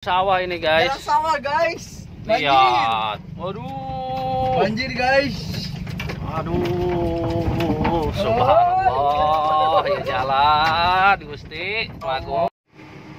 Sawah ini guys. Daerah sawah guys. Banjir. Lihat. Waduh. Banjir guys. Aduh. Subhanallah. Ya jalan Gusti. Lagu.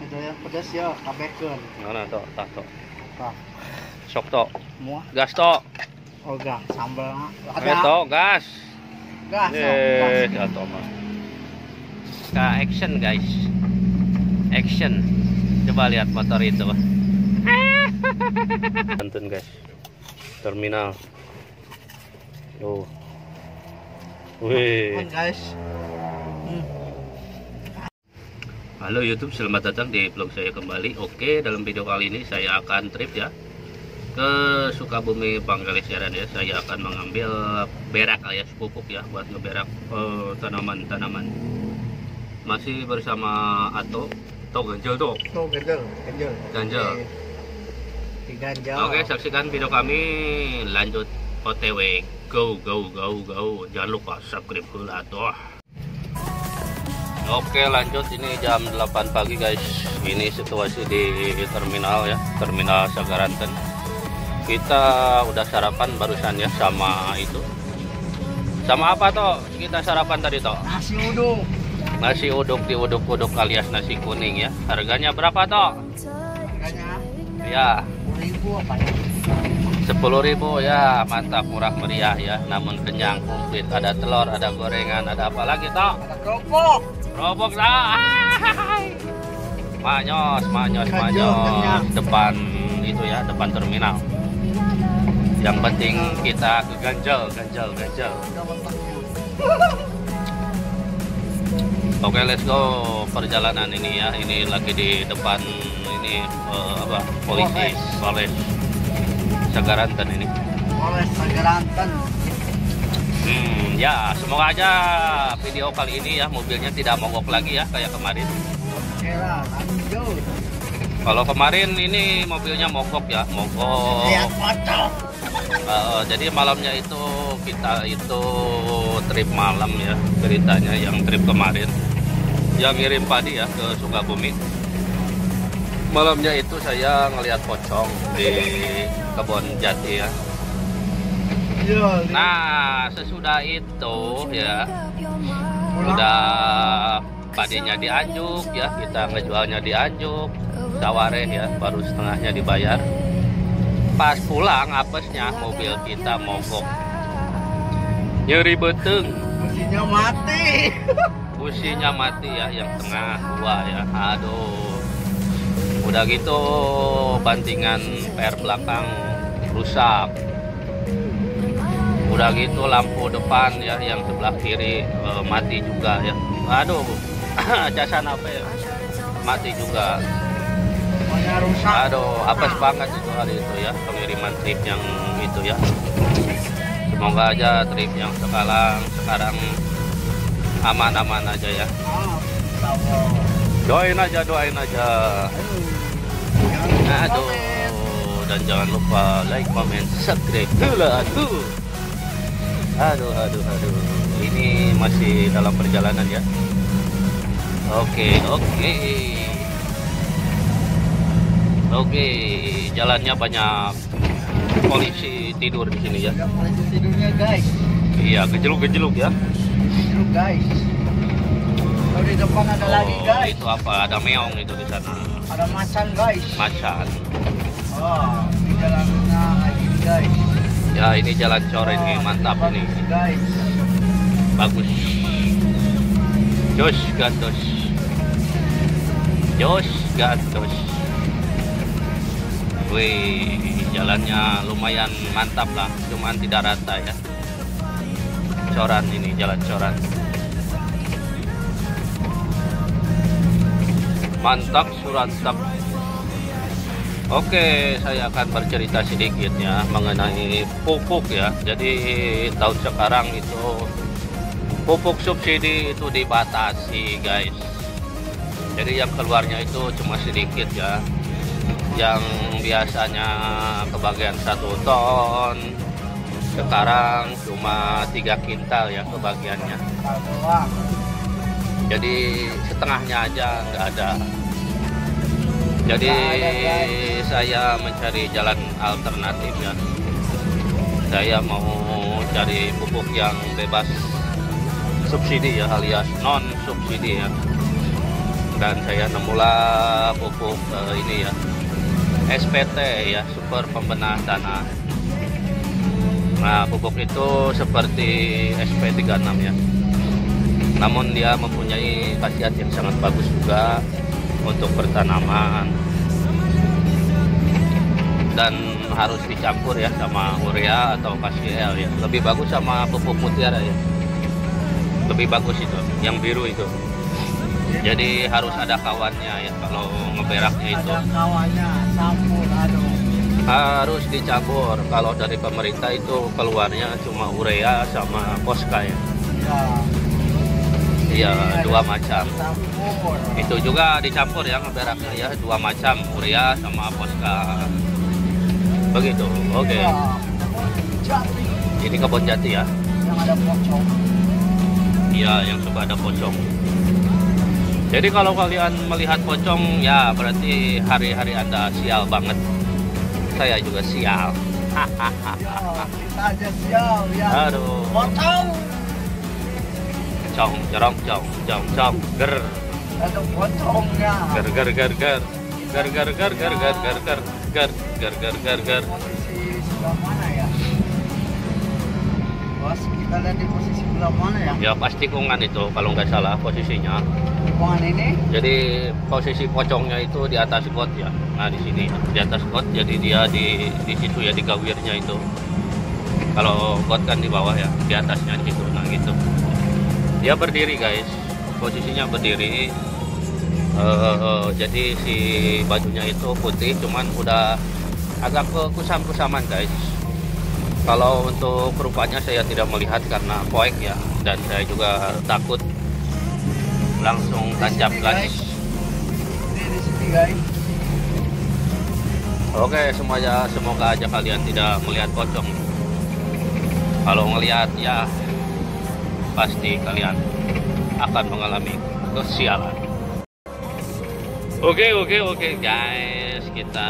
Ada yang pedas ya, kabeken. Mana tok, tak tok. Tah. Sok tok. Muah. Gas tok. Oh, gas sambal. Ada tok, gas. Gas. Eh, tok mah. Ka action guys. Action. Coba lihat motor itu, nonton guys, terminal. Oh, wih. Halo YouTube, selamat datang di vlog saya kembali. Oke, dalam video kali ini saya akan trip ya ke Sukabumi Panggalisaran ya. Saya akan mengambil berak alias pupuk ya buat ngeberak tanaman-tanaman. Masih bersama Ato. Tuh ganjel tuh. Tuh ganjel, ganjel. Ganjel. Diganjel. Oke, saksikan video kami lanjut OTW. Go go go go. Jangan lupa subscribe dulu atuh. Oke, lanjut ini jam 8 pagi guys. Ini situasi di terminal ya, Terminal Sagaranten. Kita udah sarapan barusan ya sama itu. Sama apa toh? Kita sarapan tadi toh? Nasi uduk. Nasi uduk diuduk-uduk alias nasi kuning ya. Harganya berapa toh? Harganya? Ya. 10.000 apa ya? 10.000 ya, mantap, murah meriah ya. Namun kenyang, komplit. Ada telur, ada gorengan, ada apa lagi toh? Ada kerupuk. Kerupuk toh. Manyos, manyos, manyos. Depan itu ya, depan terminal. Yang penting kita ke ganjel, ganjel, ganjel. Oke, let's go perjalanan ini ya. Ini lagi di depan ini apa? Polisi Polres Sagaranten ini. Polres Sagaranten. Ya, semoga aja video kali ini ya mobilnya tidak mogok lagi ya kayak kemarin. Kalau kemarin ini mobilnya mogok ya, mogok. Jadi malamnya itu kita itu trip malam ya ceritanya, yang trip kemarin yang ngirim padi ya ke Sukabumi. Malamnya itu saya ngelihat pocong di kebun jati ya. Nah sesudah itu ya udah padinya dianjuk ya, kita ngejualnya dianjuk tawareh ya, baru setengahnya dibayar. Pas pulang apesnya mobil kita mogok nyeri beteng, businya mati. Businya mati ya, yang tengah gua ya. Aduh, udah gitu bantingan per belakang rusak, udah gitu lampu depan ya yang sebelah kiri mati juga ya. Aduh, casan apa ya, mati juga. Aduh, apes banget itu hari itu ya, pengiriman trip yang itu ya. Semoga aja trip yang sekarang aman-aman aja ya. Doain aja, doain aja. Aduh, dan jangan lupa like, comment, subscribe dulu tuh. Aduh, aduh, aduh. Ini masih dalam perjalanan ya. Oke, oke. Oke, jalannya banyak polisi tidur di sini ya. Polisi tidurnya guys. Iya, kejeluk-kejeluk ya. Kejeluk guys. Kalau di depan ada lagi guys. Itu apa? Ada meong itu di sana. Ada macan guys. Macan. Oh, di jalannya lagi guys. Ya, ini jalan coret nih, mantap ini. Guys. Bagus. Jos gantos. Jos gantos. Wih, jalannya lumayan mantap lah, cuman tidak rata ya. Coran ini, jalan coran. Mantap, surantap. Oke, saya akan bercerita sedikit ya mengenai pupuk ya. Jadi tahun sekarang itu pupuk subsidi itu dibatasi guys. Jadi yang keluarnya itu cuma sedikit ya. Yang biasanya kebagian 1 ton sekarang cuma 3 kintal ya kebagiannya. Jadi setengahnya aja nggak ada. Jadi saya mencari jalan alternatif ya. Saya mau cari pupuk yang bebas subsidi ya, alias non subsidi ya. Dan saya nemulah pupuk ini ya, SPT ya, super pembenah tanah. Nah, pupuk itu seperti SP36 ya, namun dia mempunyai khasiat yang sangat bagus juga untuk pertanaman, dan harus dicampur ya sama urea atau KCL ya. Lebih bagus sama pupuk mutiara ya, lebih bagus itu yang biru itu. Jadi harus ada kawannya ya, kalau ngeberaknya itu ada kawannya, campur, harus dicampur. Kalau dari pemerintah itu keluarnya cuma urea sama Poska ya. Iya, dua macam. Itu juga dicampur ya ngeberaknya ya, dua macam, urea sama Poska. Begitu. Oke. Okay. Ini kebon jati ya. Yang ada pocong. Iya, yang suka ada pocong. Jadi kalau kalian melihat pocong ya berarti hari-hari Anda sial banget. Saya juga sial. Hahaha. Kita aja sial ya. Aduh. Pocong. Cong, cerong, cong, cong, cong, ger. Ada pocong ya. Ger, ger, ger, ger, ger, ger, ger, ger, ger, ger, ger, ger, ger, ger, ger, ger. Posisi sebelah mana ya? Bos, kita lihat di posisi sebelah mana ya? Ya pasti kungan itu kalau nggak salah posisinya. Ini? Jadi posisi pocongnya itu di atas got ya. Nah di sini di atas got, jadi dia di situ ya, di gawirnya itu. Kalau got kan di bawah ya, di atasnya di situ. Nah gitu. Dia berdiri guys, posisinya berdiri. Jadi si bajunya itu putih, cuman udah agak kusam-kusaman guys. Kalau untuk rupanya saya tidak melihat karena poek ya, dan saya juga takut. Langsung tancap lagi. Oke semuanya, semoga aja kalian tidak melihat pocong. Kalau ngelihat ya pasti kalian akan mengalami kesialan. Oke guys, kita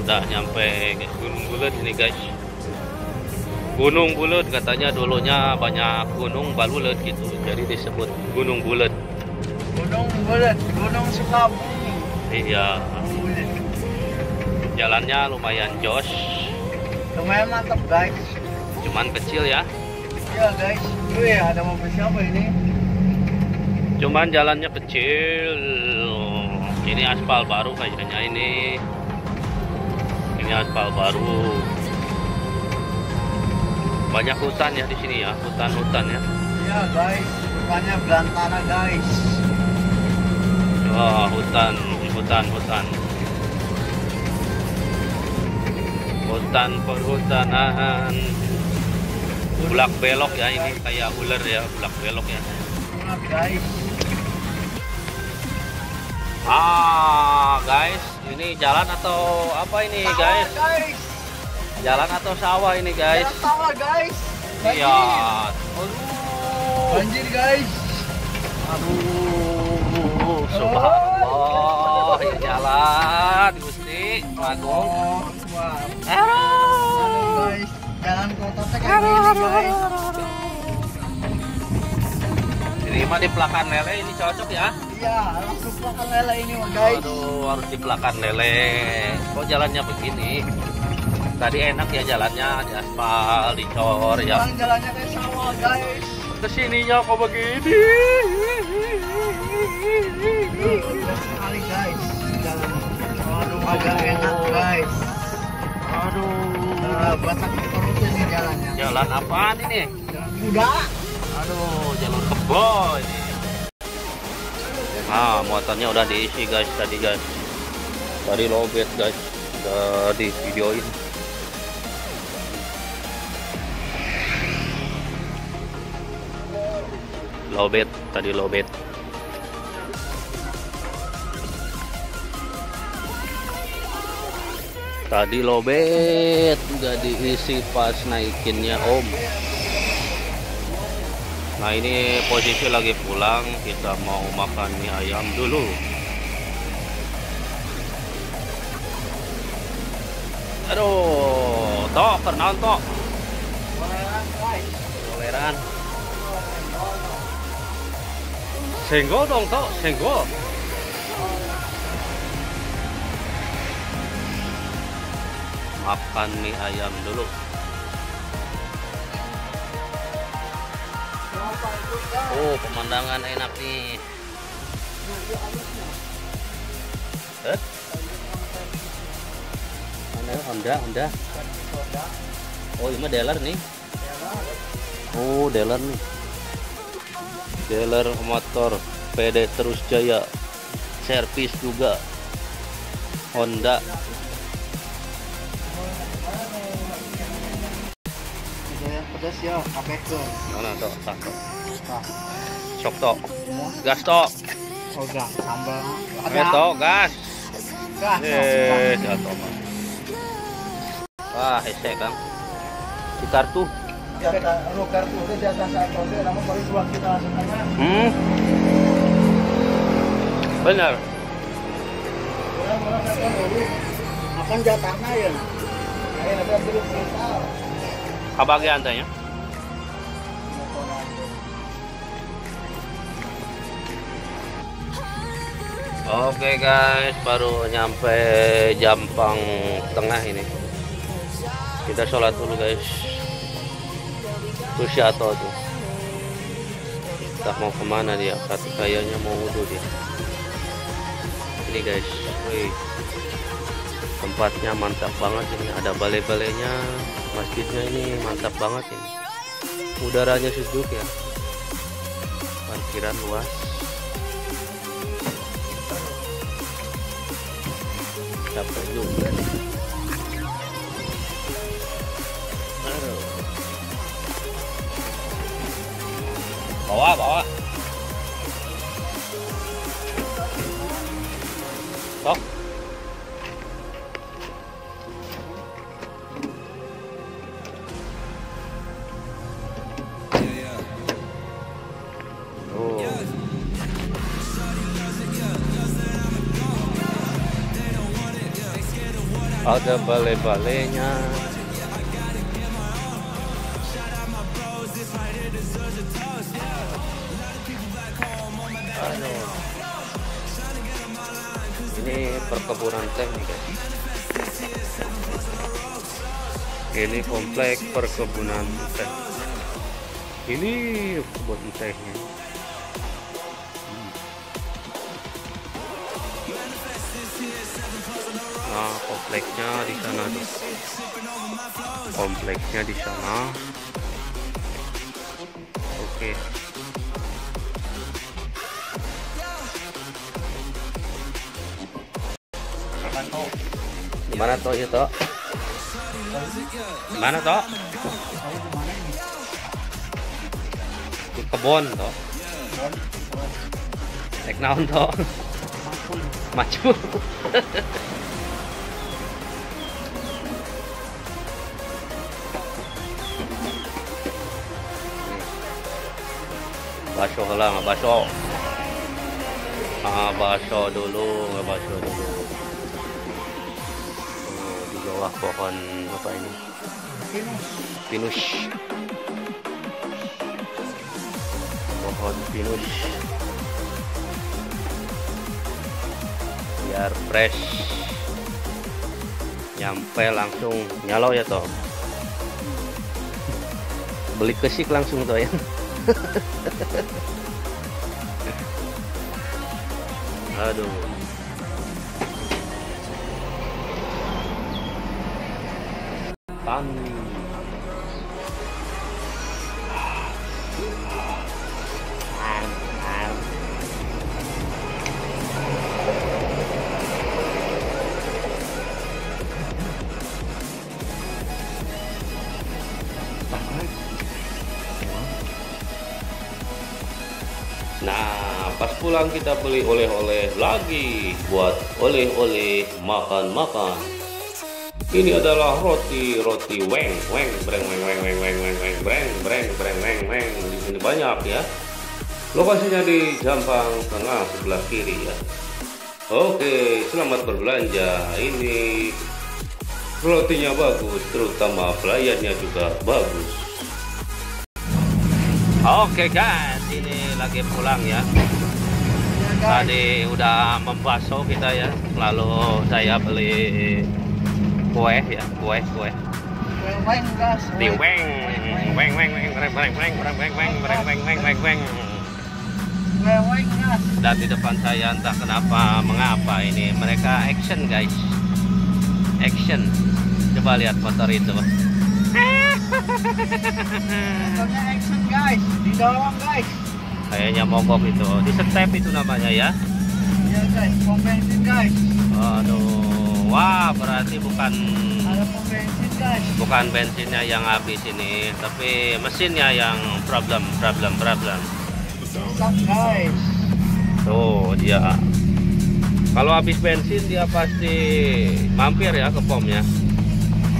sudah nyampe Gunung Bulut ini guys. Gunung Bulut katanya dulunya banyak gunung balulet gitu, jadi disebut Gunung Bulut. Gunung Bulut, Gunung Sukabumi. Iya. Bulet. Jalannya lumayan jos. Lumayan mantap guys. Cuman kecil ya. Iya guys. Wih, ada mobil siapa ini? Cuman jalannya kecil. Ini aspal baru kayaknya ini. Ini aspal baru. Banyak hutan ya di sini ya, hutan-hutan ya. Iya guys, hutannya belantara guys. Oh, hutan. Hutan perhutanan. Bulak belok ya ini, kayak ular ya, bulak belok ya. Guys. Ah, guys, ini jalan atau apa ini guys? Jalan atau sawah ini guys? Jalan sawah guys. Iya. Aduh. Banjir guys. Aduh. Subhanallah. Ini jalan Gusti Agung. Aduh. Jalan kota guys. Ini mah di Plakan Lele ini cocok ya? Iya, harus di Plakan Lele ini guys. Aduh, harus di Plakan Lele. Kok jalannya begini? Tadi enak ya jalannya, di aspal, dicor ya. Jalannya kayak sawah guys. Kesininya kok begini? Sekali guys, jalan. Aduh, agak enak guys. Aduh. Batas terusnya nih jalannya. Jalan apaan ini? Jalan kuda. Aduh, jalur kebo ini. Nah, muatannya udah diisi guys tadi guys. Tadi lobet guys, udah di videoin. Lobet, tadi lobet. Tadi lobet nggak diisi pas naikinnya Om. Nah ini posisi lagi pulang, kita mau makan mie ayam dulu. Aduh, tok, pernaon tok. Koleran. Senggol dong tok, senggol. Makan mie ayam dulu. Oh, pemandangan enak nih. Eh? Mana Honda? Oh, ini dealer nih. Oh, dealer nih. Dealer motor PD Terus Jaya. Servis juga Honda. Pedas ya, apa itu? Nah, tok, tok. Sok tok. Gas tok. Oh, gas tambah. Ayo tok, gas. Gas. Eh, jatuh. Wah, hese Kang. Di kartu. Ya, kartu itu di atas saat konde, namun baru dua kita langsung tanya. Benar. Akan jatahnya ya. Ayo ada dulu kristal. Kebagian tanya. Oke guys, baru nyampe Jampang Tengah ini. Kita sholat dulu guys. Tusyato tuh. Entah mau kemana dia, kayaknya mau wudhu dia. Ini guys, wih. Tempatnya mantap banget ini, ada balai-balainya, masjidnya ini mantap banget ini, udaranya sejuk ya, parkiran luas. Capek juga nih. Bawa sok. Ada balai-balainya. Ini perkebunan teh nih guys. Ini komplek perkebunan teh. Ini kebun tehnya. Nah, kompleknya di sana tuh. Kompleknya di sana. Oke. Gimana toh itu? Gimana toh? Di kebun toh. Naik naon toh? Maju. Basuh lah, basuh. Basuh dulu, basuh dulu. Di bawah pohon apa ini? Pinus. Pohon pinus. Biar fresh. Nyampe langsung nyalo ya toh. Beli kesik langsung toh ya. Aduh. Tan. Nah, pas pulang kita beli oleh-oleh lagi buat oleh-oleh makan-makan. Ini adalah roti weng breng. Di sini banyak ya. Lokasinya di Jampang Tengah sebelah kiri ya. Oke, selamat berbelanja. Ini Rotinya bagus, terutama pelayannya juga bagus. Oke guys, ini lagi pulang ya. Tadi udah membasuh kita ya. Lalu saya beli kue ya, kue. Di weng. Dan di depan saya entah kenapa mengapa ini mereka action guys. Action. Coba lihat motor itu. Motornya action guys, didorong guys. Kayaknya mogok itu, di step itu namanya ya. Iya guys, pom bensin guys. Aduh, wah berarti bukan. Ada pom bensin guys. Bukan bensinnya yang habis ini, tapi mesinnya yang problem. Guys. Tuh dia. Kalau habis bensin dia pasti mampir ya ke pomnya.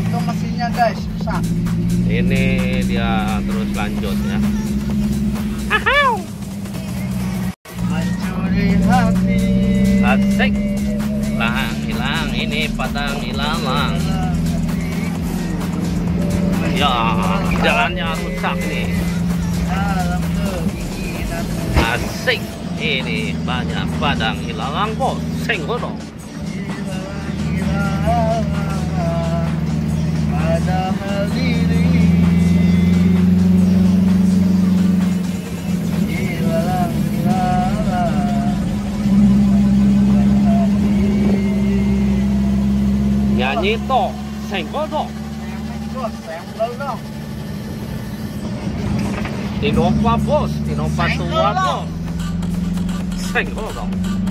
Itu mesinnya guys, rusak. Ini dia terus lanjut ya. Mencuri hati. Asik. Lang hilang, ini padang hilang. Ya, jalannya rusak nih. Asik. Ini banyak padang hilang kok, senggono. Padahal ini hilang nyanyi to, senggono. Tinopa bos, Tinopa tua bos. Thank you.